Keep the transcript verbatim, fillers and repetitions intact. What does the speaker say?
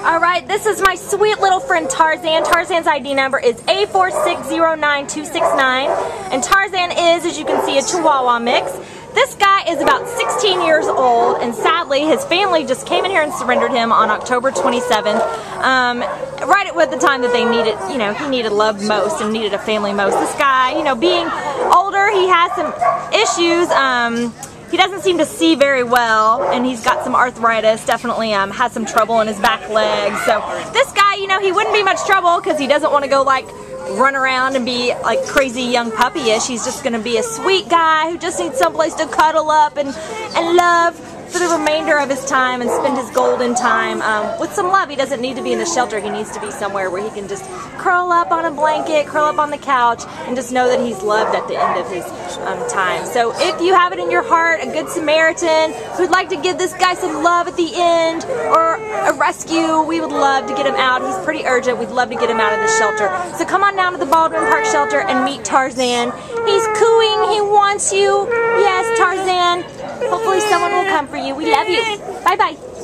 Alright, this is my sweet little friend Tarzan. Tarzan's I D number is A four six zero nine two six nine. And Tarzan is, as you can see, a Chihuahua mix. This guy is about sixteen years old, and sadly his family just came in here and surrendered him on October twenty-seventh, um, right at the time that they needed, you know, he needed love most and needed a family most. This guy, you know, being older, he has some issues. Um, he doesn't seem to see very well, and he's got some arthritis, definitely um, has some trouble in his back legs. So this guy, you know, he wouldn't be much trouble because he doesn't want to go like run around and be like crazy young puppy-ish. He's just going to be a sweet guy who just needs someplace to cuddle up and, and love for the remainder of his time and spend his golden time um, with some love. He doesn't need to be in a shelter. He needs to be somewhere where he can just curl up on a blanket, curl up on the couch, and just know that he's loved at the end of his um, time. So if you have it in your heart, a good Samaritan who'd like to give this guy some love at the end, or a rescue, we would love to get him out. He's pretty urgent. We'd love to get him out of the shelter. So come on down to the Baldwin Park Shelter and meet Tarzan. He's cooing. He wants you. Yes, Tarzan. Hopefully someone will come for you. We love you. Bye-bye.